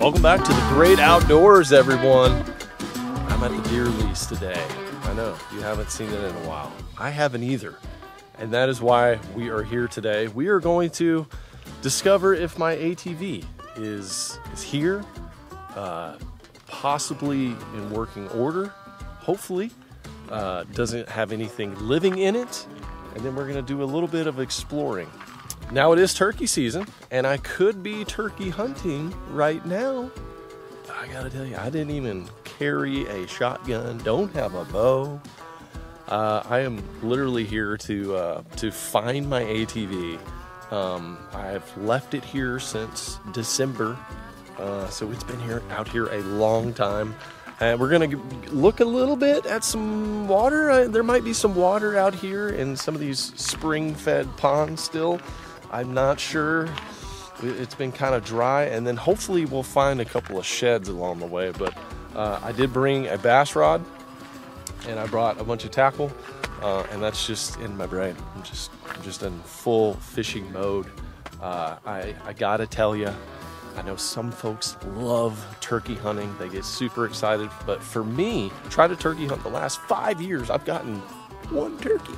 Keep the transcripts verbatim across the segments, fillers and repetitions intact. Welcome back to the great outdoors, everyone. I'm at the deer lease today. I know, you haven't seen it in a while. I haven't either. And that is why we are here today. We are going to discover if my A T V is, is here, uh, possibly in working order, hopefully. Uh, doesn't have anything living in it. And then we're gonna do a little bit of exploring. Now it is turkey season, and I could be turkey hunting right now. But I gotta tell you, I didn't even carry a shotgun, don't have a bow. Uh, I am literally here to uh, to find my A T V. Um, I've left it here since December, uh, so it's been here out here a long time. And we're gonna look a little bit at some water. I, there might be some water out here in some of these spring-fed ponds still. I'm not sure. It's been kind of dry, and then hopefully we'll find a couple of sheds along the way. But uh, I did bring a bass rod, and I brought a bunch of tackle, uh, and that's just in my brain. I'm just, I'm just in full fishing mode. Uh, I, I gotta tell you, I know some folks love turkey hunting. They get super excited, but for me, try to turkey hunt the last five years, I've gotten one turkey.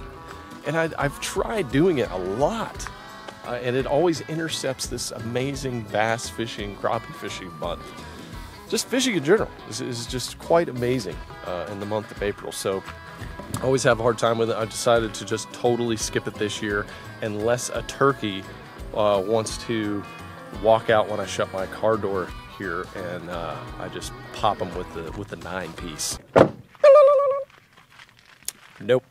And I, I've tried doing it a lot. Uh, and it always intercepts this amazing bass fishing, crappie fishing month. Just fishing in general is, is just quite amazing uh, in the month of April. So I always have a hard time with it. I've decided to just totally skip it this year unless a turkey uh, wants to walk out when I shut my car door here, and uh, I just pop them with the with the nine piece. Nope.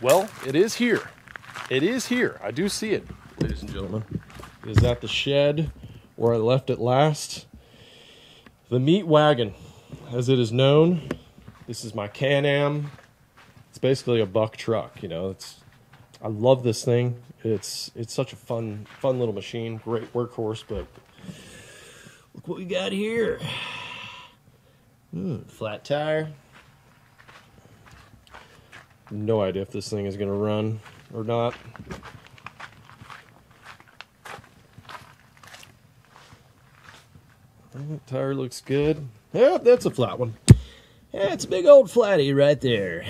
Well, it is here. It is here. I do see it, ladies and gentlemen. Is that the shed where I left it last? The meat wagon, as it is known. This is my Can Am. It's basically a buck truck. You know, it's. I love this thing. It's it's such a fun fun little machine, great workhorse, but look what we got here. Mm, flat tire. No idea if this thing is gonna run or not. That tire looks good. Yeah, that's a flat one. Yeah, it's a big old flatty right there.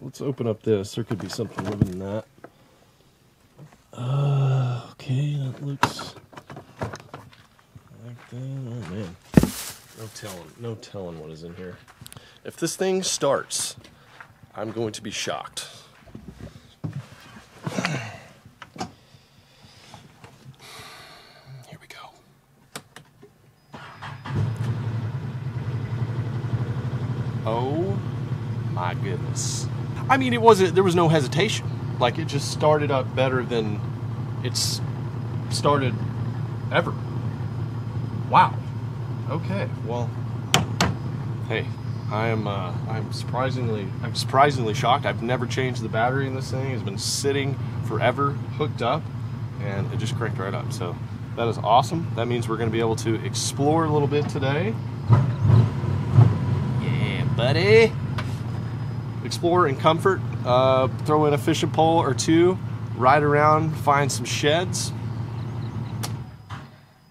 Let's open up this. There could be something living in that. Uh, okay, that looks like that. Oh man, no telling, no telling what is in here. If this thing starts, I'm going to be shocked. Here we go. Oh my goodness. I mean, it wasn't, there was no hesitation. Like, it just started up better than it's started ever. Wow. Okay, well, hey, I am uh, I'm surprisingly I'm surprisingly shocked. I've never changed the battery in this thing. It's been sitting forever, hooked up, and it just cranked right up. So that is awesome. That means we're gonna be able to explore a little bit today. Yeah, buddy. Explore in comfort, uh, throw in a fishing pole or two, ride around, find some sheds,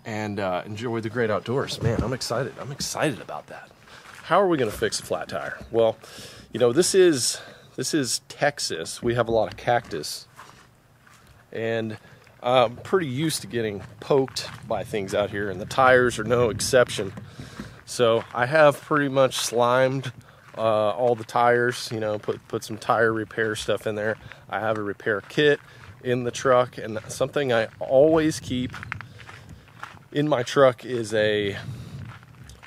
and uh, enjoy the great outdoors. Man, I'm excited. I'm excited about that. How are we going to fix a flat tire? Well, you know, this is this is Texas. We have a lot of cactus, and I'm pretty used to getting poked by things out here, and the tires are no exception. So I have pretty much slimed Uh, all the tires, you know, put, put some tire repair stuff in there. I have a repair kit in the truck, and something I always keep in my truck is a,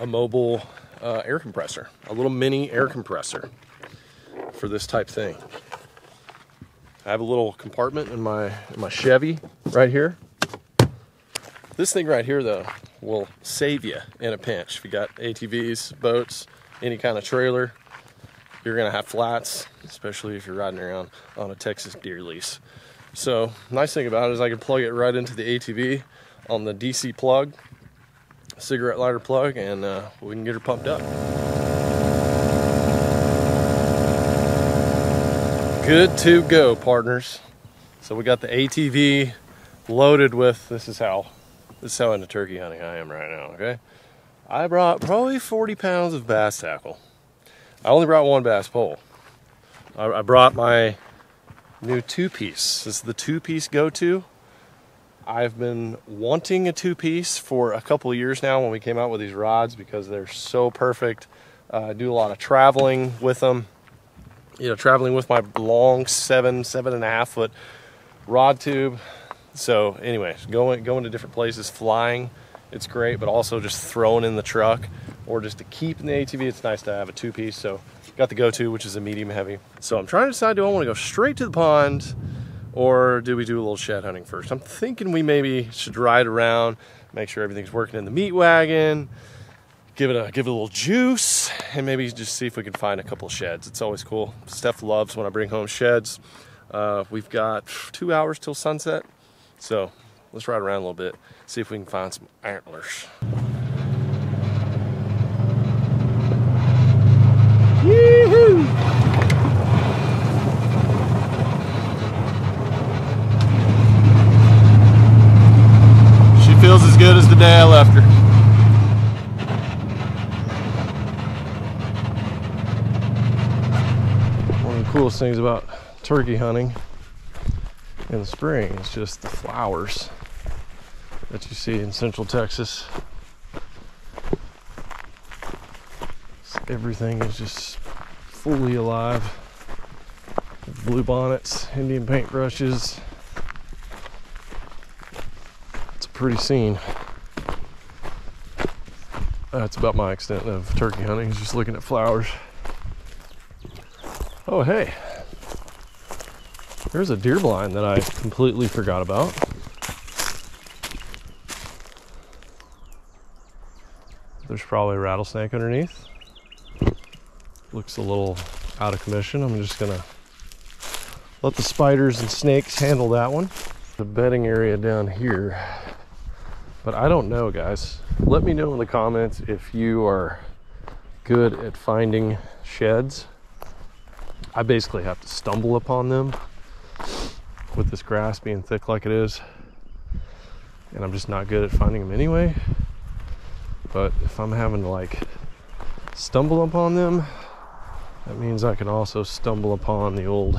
a mobile uh, air compressor, a little mini air compressor for this type thing. I have a little compartment in my, in my Chevy right here. This thing right here, though, will save you in a pinch. If you got A T Vs, boats, any kind of trailer, you're gonna have flats, especially if you're riding around on a Texas deer lease. So nice thing about it is I can plug it right into the A T V on the D C plug, cigarette lighter plug, and uh, we can get her pumped up. Good to go, partners. So we got the A T V loaded with, this is how, this is how into turkey hunting I am right now, okay? I brought probably forty pounds of bass tackle. I only brought one bass pole. I, I brought my new two-piece. This is the two-piece go-to. I've been wanting a two-piece for a couple of years now when we came out with these rods because they're so perfect. Uh, I do a lot of traveling with them. You know, traveling with my long seven, seven and a half foot rod tube. So anyway, going, going to different places, flying, it's great, but also just throwing in the truck or just to keep in the A T V, it's nice to have a two-piece. So got the go-to, which is a medium heavy. So I'm trying to decide, do I want to go straight to the pond or do we do a little shed hunting first? I'm thinking we maybe should ride around, make sure everything's working in the meat wagon, give it a give it a little juice, and maybe just see if we can find a couple sheds. It's always cool. Steph loves when I bring home sheds. Uh, we've got two hours till sunset, so let's ride around a little bit, see if we can find some antlers. She feels as good as the day I left her. One of the coolest things about turkey hunting in the spring is just the flowers that you see in Central Texas. Everything is just fully alive. Bluebonnets, Indian paintbrushes. It's a pretty scene. That's about my extent of turkey hunting, is just looking at flowers. Oh, hey. There's a deer blind that I completely forgot about. There's probably a rattlesnake underneath. Looks a little out of commission. I'm just gonna let the spiders and snakes handle that one. The bedding area down here, but I don't know, guys. Let me know in the comments if you are good at finding sheds. I basically have to stumble upon them with this grass being thick like it is, and I'm just not good at finding them anyway. But if I'm having to like stumble upon them, that means I can also stumble upon the old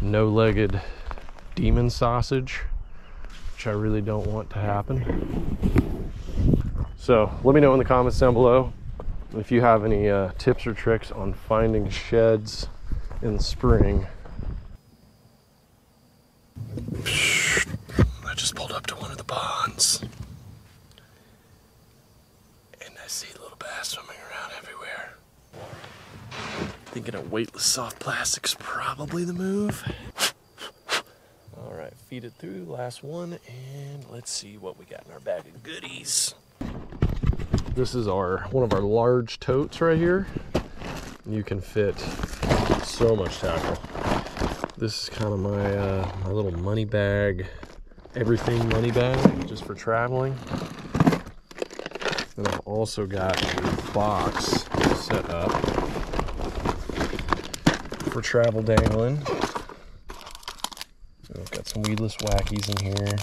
no-legged demon sausage, which I really don't want to happen. So let me know in the comments down below if you have any uh, tips or tricks on finding sheds in the spring. I just pulled up to one of the ponds and I see little bass swimming around everywhere. Thinking a weightless soft plastic's probably the move. All right, feed it through, last one, and let's see what we got in our bag of goodies. This is our one of our large totes right here. You can fit so much tackle. This is kind of my, uh, my little money bag, everything money bag, just for traveling. And I've also got a box set up for travel dangling. So I've got some weedless wackies in here.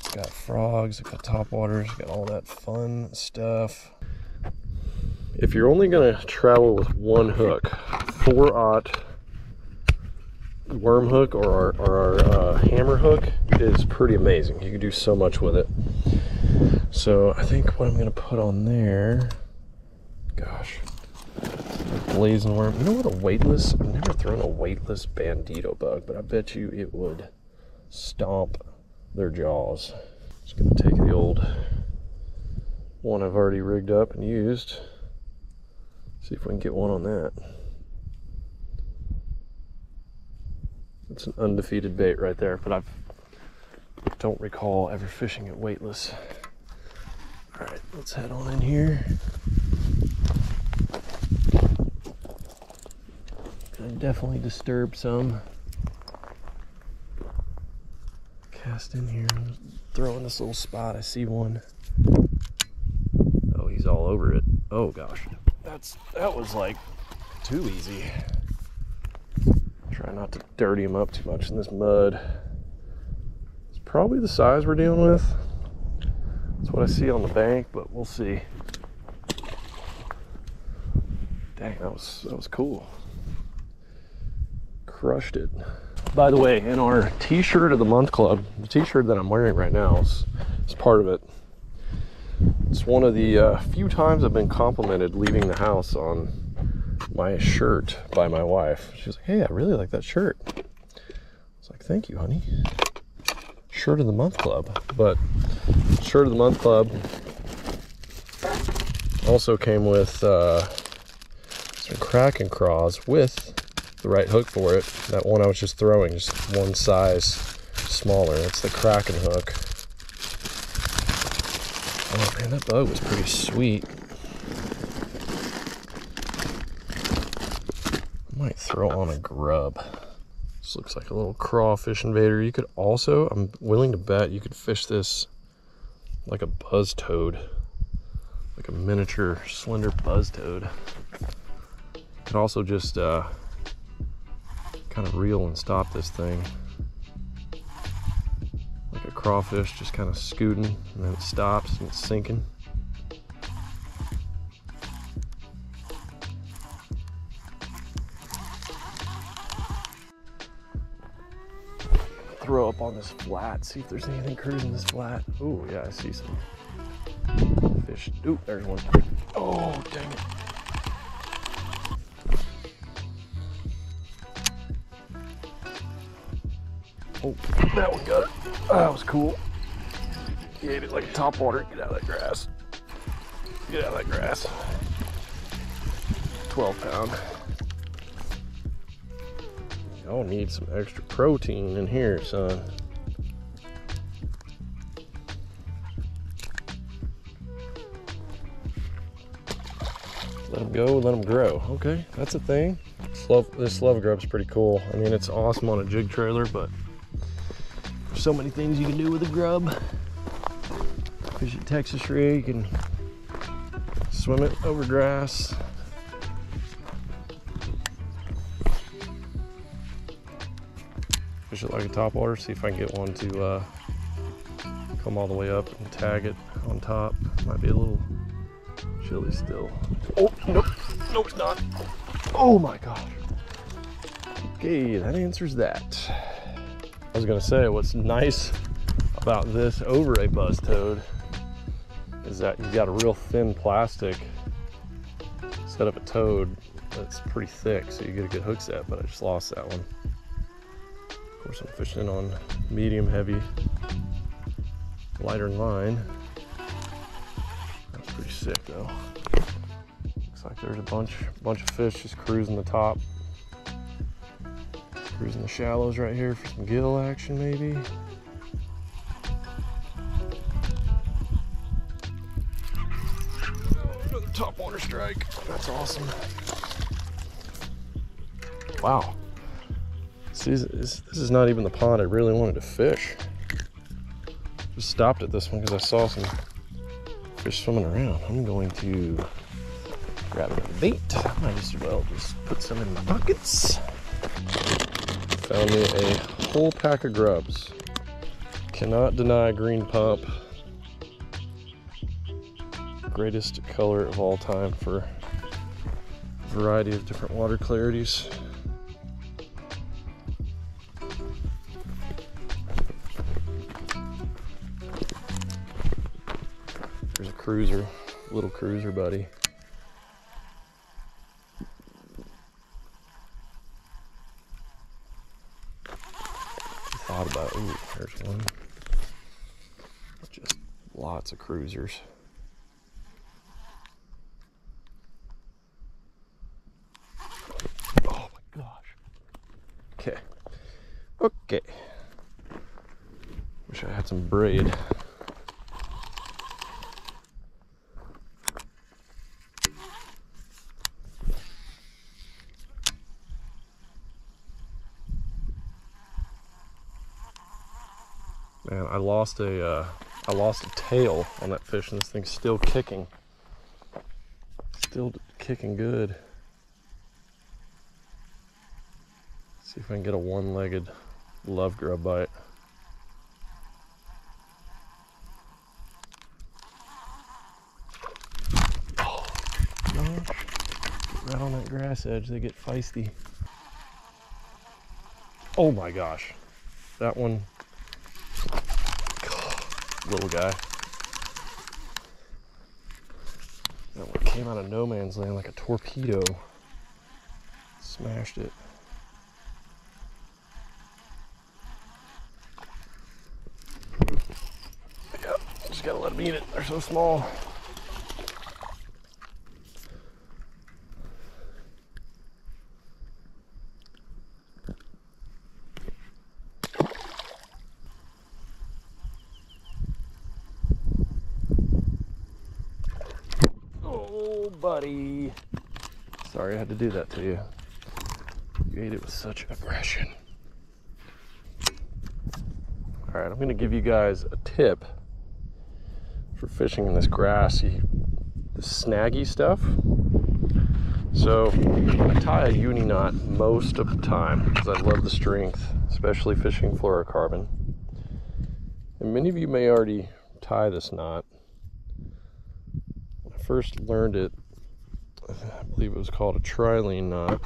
It's got frogs, I've got topwaters, got all that fun stuff. If you're only gonna travel with one hook, four aught worm hook or our, or our uh, hammer hook is pretty amazing. You can do so much with it. So I think what I'm gonna put on there, gosh, blazing worm. You know what a weightless, I've never thrown a weightless bandito bug, but I bet you it would stomp their jaws. Just gonna take the old one I've already rigged up and used. See if we can get one on that. That's an undefeated bait right there, but I don't recall ever fishing it weightless. All right, let's head on in here. Definitely disturb some. Cast in here, throw in this little spot. I see one. Oh, he's all over it. Oh gosh, that's that was like too easy. Try not to dirty them up too much in this mud. It's probably the size we're dealing with. That's what I see on the bank, but we'll see. Dang, that was, that was cool. Crushed it. By the way, in our t-shirt of the month club, the t-shirt that I'm wearing right now is, is part of it. It's one of the uh, few times I've been complimented leaving the house on my shirt by my wife. She's like, hey, I really like that shirt. I was like, thank you, honey. Shirt of the month club. But shirt of the month club also came with uh, some Kraken Craws with the right hook for it. That one I was just throwing, just one size smaller. That's the Kraken hook. Oh man, that boat was pretty sweet. I might throw on a grub. This looks like a little crawfish invader. You could also, I'm willing to bet you could fish this like a buzz toad, like a miniature slender buzz toad. You could also just uh, kind of reel and stop this thing. Like a crawfish just kind of scooting, and then it stops and it's sinking. Throw up on this flat, see if there's anything cruising this flat. Oh yeah, I see some fish. Ooh, there's one. Oh, dang it. Oh, that one got it. Oh, that was cool. He ate it like a top water. Get out of that grass. Get out of that grass. twelve pound. Y'all need some extra protein in here, son. Let them go, let them grow. Okay, that's a thing. Love, this love grub's pretty cool. I mean, it's awesome on a jig trailer, but there's so many things you can do with a grub. Fish at Texas rig, you can swim it over grass. Fish it like a topwater, see if I can get one to uh, come all the way up and tag it on top. Might be a little chilly still. Oh, nope, nope, it's not. Oh my gosh. Okay, that answers that. I was gonna say, what's nice about this over a buzz toad is that you've got a real thin plastic instead of a toad that's pretty thick, so you get a good hook set, but I just lost that one. Of course, I'm fishing on medium heavy, lighter line. That's pretty sick though. Looks like there's a bunch, bunch of fish just cruising the top. Cruising the shallows right here for some gill action maybe. Another top water strike. That's awesome. Wow. See, this is not even the pond I really wanted to fish. Just stopped at this one because I saw some fish swimming around. I'm going to grab another bait. I might as well just put some in my buckets. Found me a whole pack of grubs. Cannot deny green pump. Greatest color of all time for a variety of different water clarities. Cruiser, little cruiser buddy. Thought about, ooh, there's one. Just lots of cruisers. Oh my gosh. Okay. Okay. Wish I had some braid. Man, I lost a, uh, I lost a tail on that fish, and this thing's still kicking. Still kicking good. See if I can get a one-legged love grub bite. Oh, no. Right on that grass edge, they get feisty. Oh my gosh, that one, little guy. That one came out of no man's land like a torpedo. Smashed it. Yeah, just gotta let them eat it. They're so small. Oh, buddy. Sorry I had to do that to you. You ate it with such aggression. All right, I'm gonna give you guys a tip for fishing in this grassy, this snaggy stuff. So I tie a uni knot most of the time because I love the strength, especially fishing fluorocarbon. And many of you may already tie this knot. When I first learned it, I believe it was called a triline knot.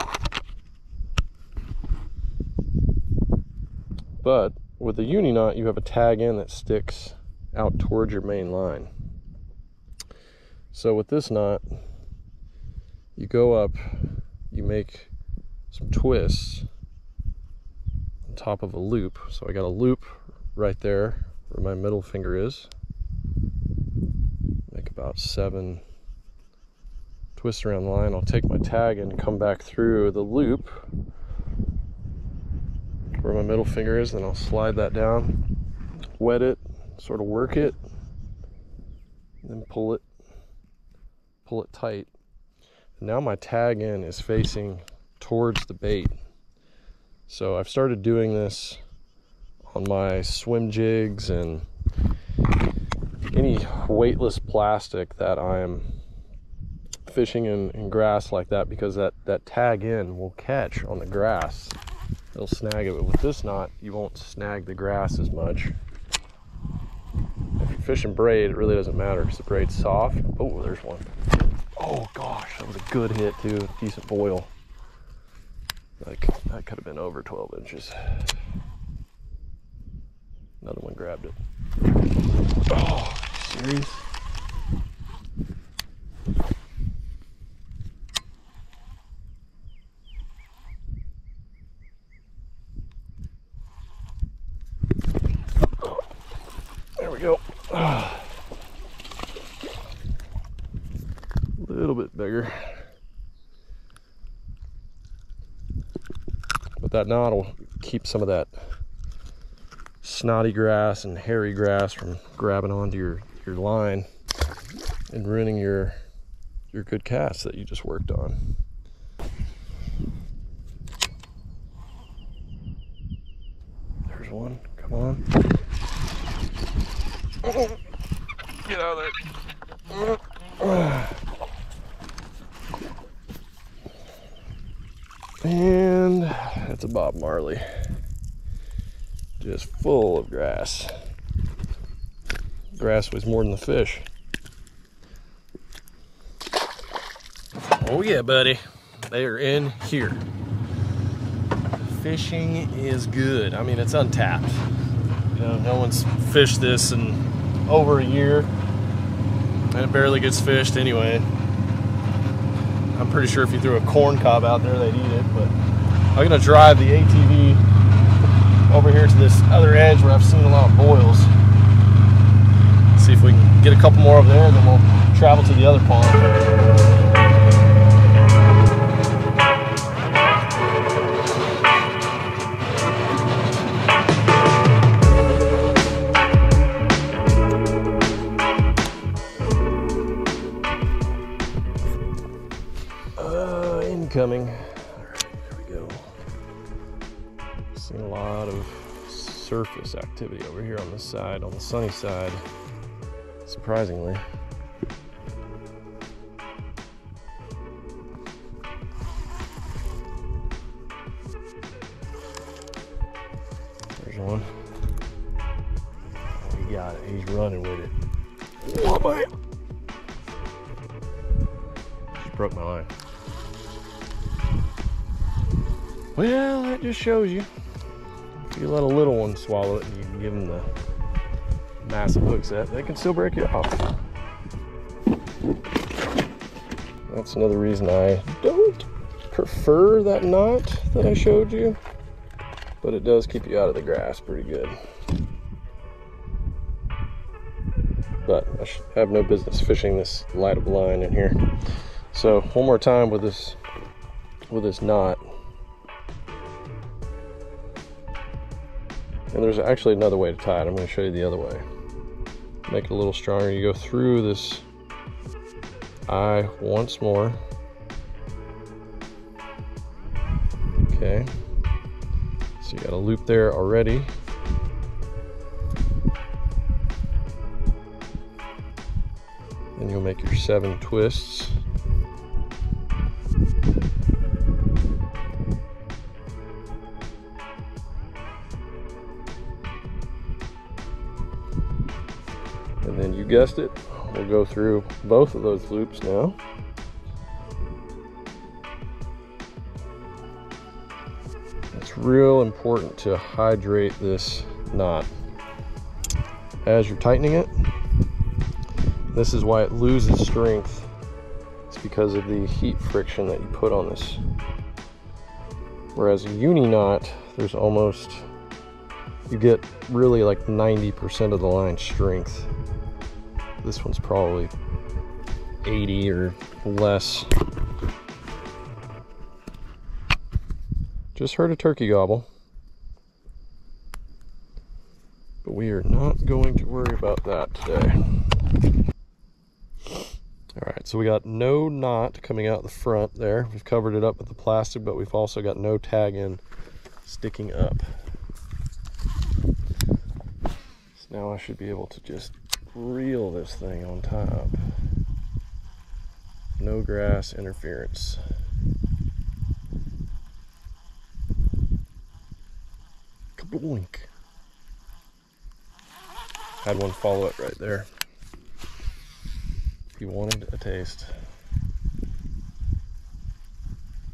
But with a uni knot, you have a tag end that sticks out towards your main line. So with this knot, you go up, you make some twists on top of a loop. So I got a loop right there where my middle finger is. Make about seven twists around the line. I'll take my tag and come back through the loop where my middle finger is, then I'll slide that down, wet it, sort of work it, then pull it, pull it tight. And now my tag end is facing towards the bait. So I've started doing this on my swim jigs and any weightless plastic that I'm fishing in, in grass like that, because that, that tag end will catch on the grass. It'll snag it, but with this knot, you won't snag the grass as much. If you fish in braid, it really doesn't matter because the braid's soft. Oh, there's one. Oh gosh, that was a good hit too, decent boil. Like, that could have been over twelve inches. Another one grabbed it. Oh, serious? Bigger, but that knot will keep some of that snotty grass and hairy grass from grabbing onto your your line and ruining your your good cast that you just worked on. There's one. Come on, get out of there. And that's a Bob Marley, just full of grass. Grass weighs more than the fish. Oh yeah, buddy, they are in here. Fishing is good. I mean, it's untapped. You know, no one's fished this in over a year, and it barely gets fished anyway. I'm pretty sure if you threw a corn cob out there, they'd eat it, but I'm gonna drive the A T V over here to this other edge where I've seen a lot of boils. See if we can get a couple more over there, and then we'll travel to the other pond. Coming. All right, there we go. Seen a lot of surface activity over here on this side, on the sunny side, surprisingly. one. He got it. He's running with it. Whoa, man. Just broke my line. Well, that just shows you. If you let a little one swallow it, and you can give them the massive hook set, they can still break it off. That's another reason I don't prefer that knot that I showed you, but it does keep you out of the grass pretty good. But I should have no business fishing this light of line in here. So one more time with this with this knot. And there's actually another way to tie it. I'm going to show you the other way. Make it a little stronger. You go through this eye once more. Okay. So you got a loop there already. And you'll make your seven twists. And then you guessed it, we'll go through both of those loops now. It's real important to hydrate this knot as you're tightening it. This is why it loses strength. It's because of the heat friction that you put on this. Whereas a uni knot, there's almost, you get really like ninety percent of the line strength. This one's probably eighty or less. Just heard a turkey gobble. But we are not going to worry about that today. All right, so we got no knot coming out the front there. We've covered it up with the plastic, but we've also got no tag end sticking up. So now I should be able to just reel this thing on top. No grass interference. Kabloink. Had one follow it right there. If you wanted a taste.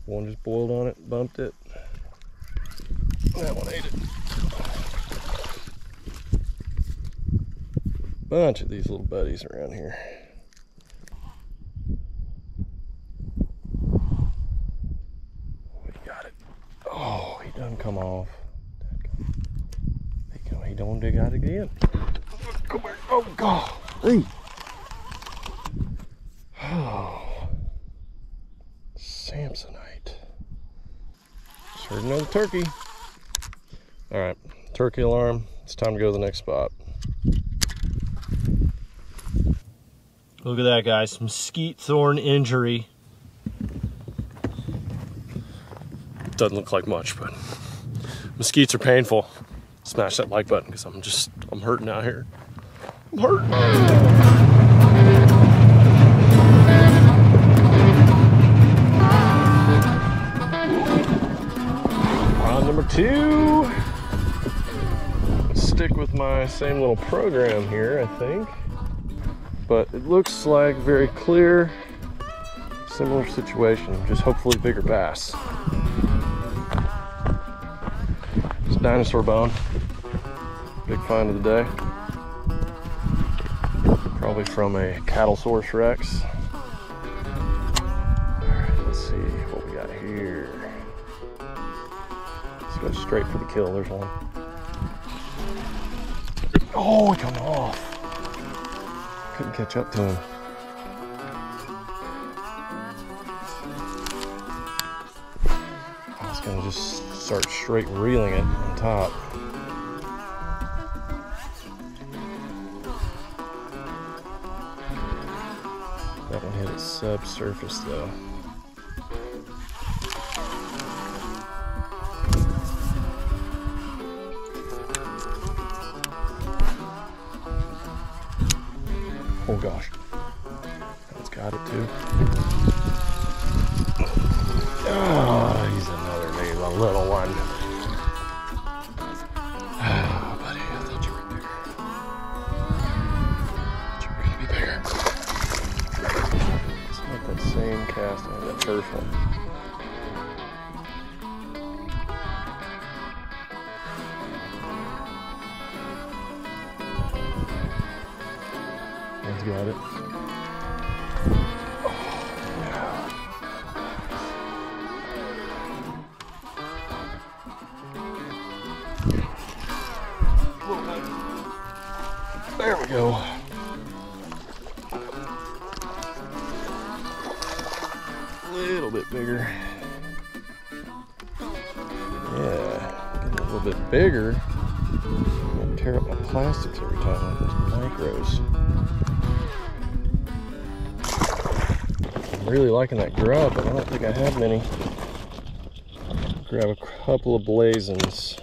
One just boiled on it, bumped it. That one ate it. Bunch of these little buddies around here. We got it. Oh, he done come off. He done dig out again. Come here. Oh, God. Hey. Oh. Samsonite. Just heard another turkey. All right. Turkey alarm. It's time to go to the next spot. Look at that, guys. Mesquite thorn injury. Doesn't look like much, but mesquites are painful. Smash that like button because I'm just, I'm hurting out here. I'm hurting. Round number two. Let's stick with my same little program here, I think. But it looks like very clear, similar situation, just hopefully bigger bass. It's dinosaur bone, big find of the day. Probably from a cattle source Rex. Alright, let's see what we got here. Let's go straight for the kill, there's one. Oh, it come off. Couldn't catch up to him. I was going to just start straight reeling it on top. That one hit its subsurface though. Oh gosh, that's got it too. Oh, he's another, he's a little one. There we go. A little bit bigger. Yeah, a little bit bigger. I'm gonna tear up my plastics every time on those micros. I'm really liking that grub, but I don't think I have many. Grab a couple of blazons.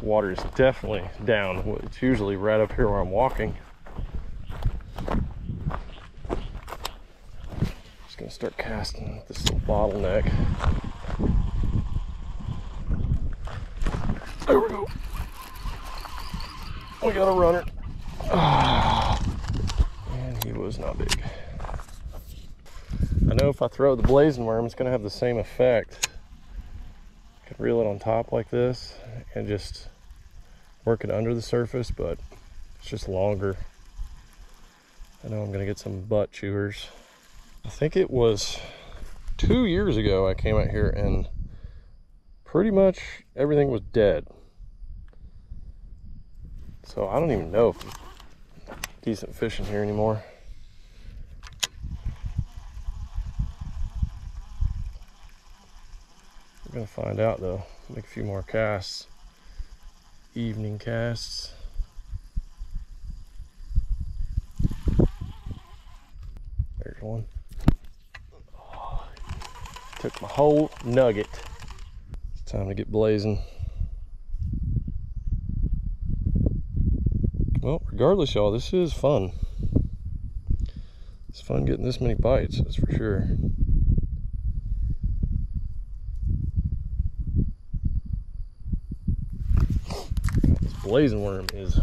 Water is definitely down. It's usually right up here where I'm walking. Just gonna start casting with this little bottleneck. There we go. We got a runner. And he was not big. I know if I throw the blazing worm, it's gonna have the same effect. I could reel it on top like this and just work it under the surface, but it's just longer. I know I'm gonna get some butt chewers. I think it was two years ago I came out here and pretty much everything was dead. So I don't even know if there's decent fish in here anymore. We're gonna find out though. Make a few more casts. Evening casts. There's one. Oh, took my whole nugget. It's time to get blazing. Well, regardless, y'all, this is fun. It's fun getting this many bites, that's for sure. This blazing worm is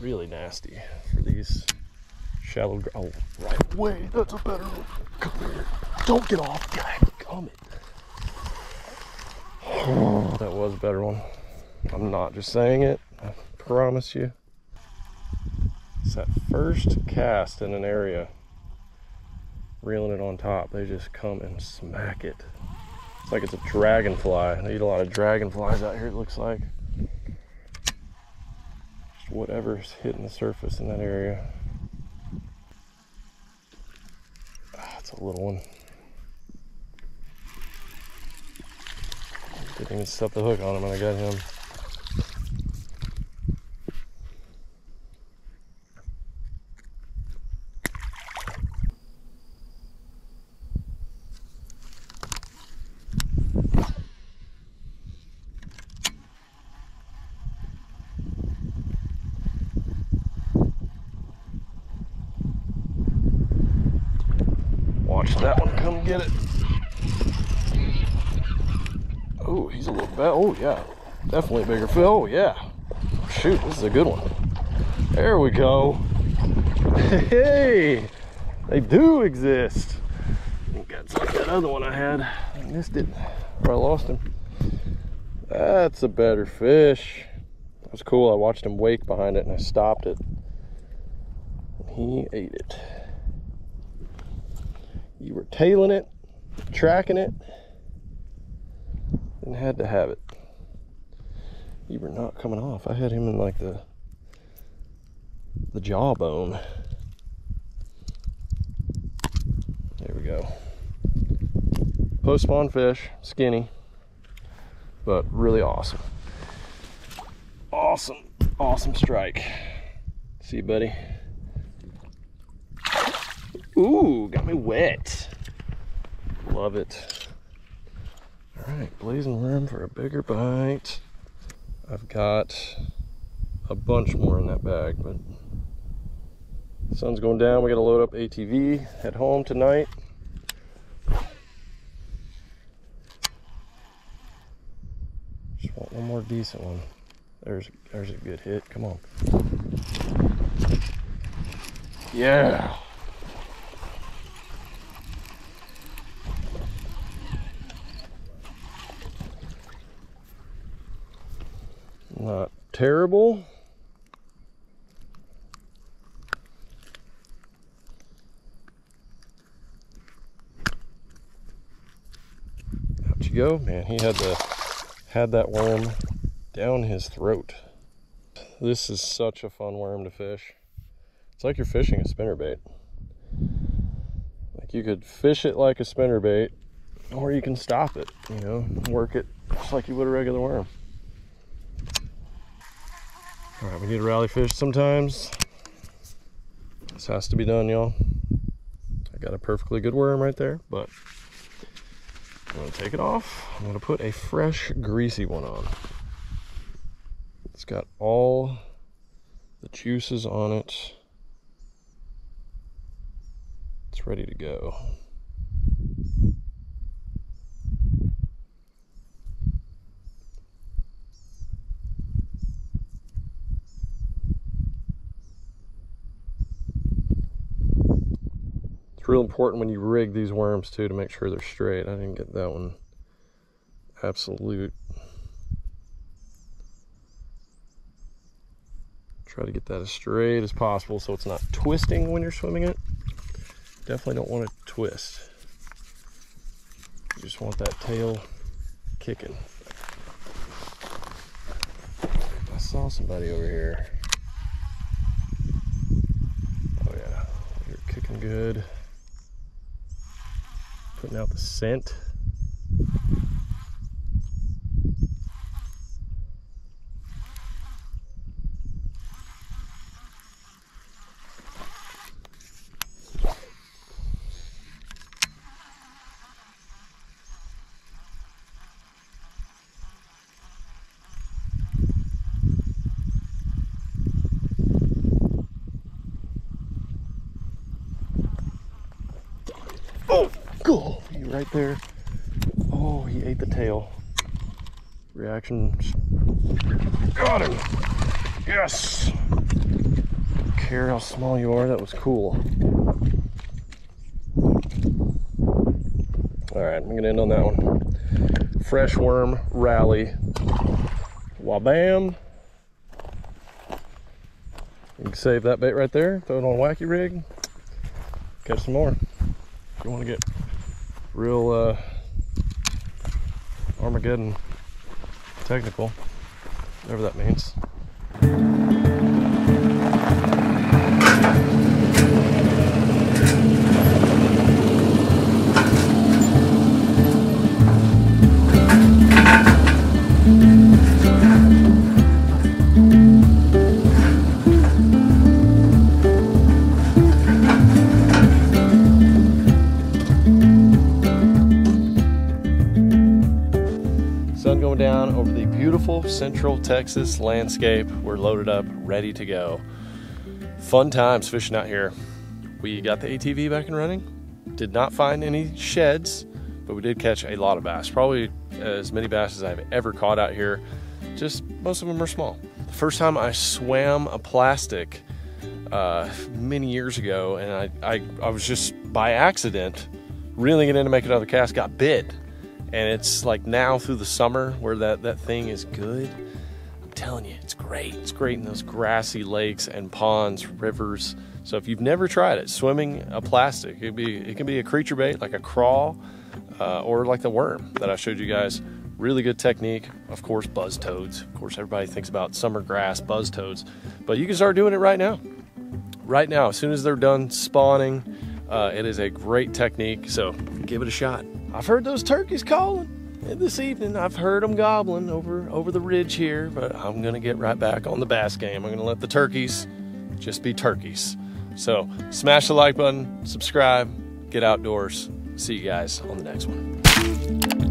really nasty for these shallow gr- oh, right away, that's a better one. Come here. Don't get off, God, come it. Oh, that was a better one. I'm not just saying it, I promise you. It's that first cast in an area, reeling it on top, they just come and smack it. It's like it's a dragonfly. They eat a lot of dragonflies out here, it looks like. Just whatever's hitting the surface in that area. Ah, it's a little one. Didn't even stop the hook on him when I got him. Watch that one come get it. Oh, he's a little bad. Oh, yeah. Definitely bigger fish. Oh, yeah. Shoot, this is a good one. There we go. Hey, they do exist. I think that's like that other one I had. I missed it. Or I lost him. That's a better fish. That was cool. I watched him wake behind it and I stopped it. He ate it. You were tailing it, tracking it, and had to have it. You were not coming off. I had him in like the the jawbone. There we go. Post-spawn fish, skinny, but really awesome. Awesome, awesome strike. See you, buddy. Ooh, got me wet. Love it. All right, blazing worm for a bigger bite. I've got a bunch more in that bag, but the sun's going down. We got to load up A T V, head home tonight. Just want one more decent one. There's, there's a good hit. Come on. Yeah. Not terrible. Out you go, man. He had the had that worm down his throat. This is such a fun worm to fish. It's like you're fishing a spinnerbait. Like you could fish it like a spinnerbait, or you can stop it, you know, work it just like you would a regular worm. All right, we need to rally fish sometimes. This has to be done, y'all. I got a perfectly good worm right there, but I'm gonna take it off. I'm gonna put a fresh, greasy one on. It's got all the juices on it. It's ready to go. It's real important when you rig these worms too to make sure they're straight. I didn't get that one absolute. Try to get that as straight as possible so it's not twisting when you're swimming it. Definitely don't want to twist. You just want that tail kicking. I saw somebody over here. Oh yeah, you're kicking good. Putting out the scent. Oh, he right there. Oh, he ate the tail. Reaction. Got him. Yes. Don't care how small you are. That was cool. All right, I'm going to end on that one. Fresh worm rally. Wabam. You can save that bait right there. Throw it on a wacky rig. Catch some more. If you want to get real uh, Armageddon technical, whatever that means. Down over the beautiful central Texas landscape. We're loaded up, ready to go. Fun times fishing out here. We got the A T V back and running. Did not find any sheds, but we did catch a lot of bass. Probably as many bass as I've ever caught out here. Just most of them are small. The first time I swam a plastic uh, many years ago, and I, I, I was just by accident reeling it in to make another cast, got bit. And it's like now through the summer where that, that thing is good. I'm telling you, it's great. It's great in those grassy lakes and ponds, rivers. So if you've never tried it, swimming a plastic, it'd be, it can be a creature bait like a craw uh, or like the worm that I showed you guys. Really good technique. Of course, buzz toads. Of course, everybody thinks about summer grass, buzz toads. But you can start doing it right now. Right now, as soon as they're done spawning, uh, it is a great technique. So give it a shot. I've heard those turkeys calling this evening. I've heard them gobbling over, over the ridge here, but I'm going to get right back on the bass game. I'm going to let the turkeys just be turkeys. So smash the like button, subscribe, get outdoors. See you guys on the next one.